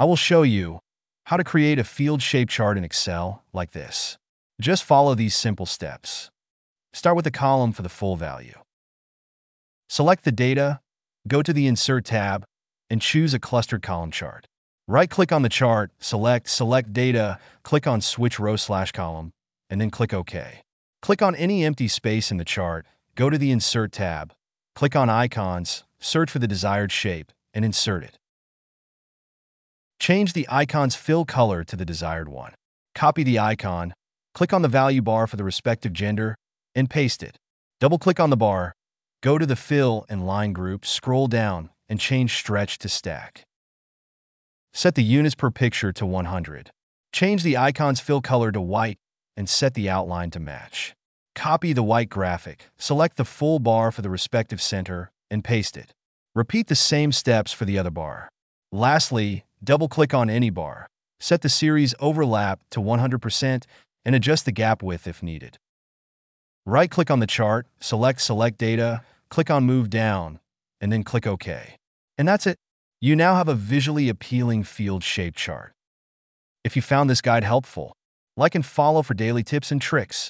I will show you how to create a field shape chart in Excel like this. Just follow these simple steps. Start with a column for the full value. Select the data, go to the Insert tab, and choose a clustered column chart. Right-click on the chart, select Data, click on Switch Row/Column, and then click OK. Click on any empty space in the chart, go to the Insert tab, click on Icons, search for the desired shape, and insert it. Change the icon's fill color to the desired one. Copy the icon, click on the value bar for the respective gender, and paste it. Double-click on the bar, go to the Fill and Line group, scroll down, and change Stretch to Stack. Set the units per picture to 100. Change the icon's fill color to white, and set the outline to match. Copy the white graphic, select the full bar for the respective center, and paste it. Repeat the same steps for the other bar. Lastly, double-click on any bar, set the series overlap to 100%, and adjust the gap width if needed. Right-click on the chart, select Data, click on Move Down, and then click OK. And that's it. You now have a visually appealing field shape chart. If you found this guide helpful, like and follow for daily tips and tricks.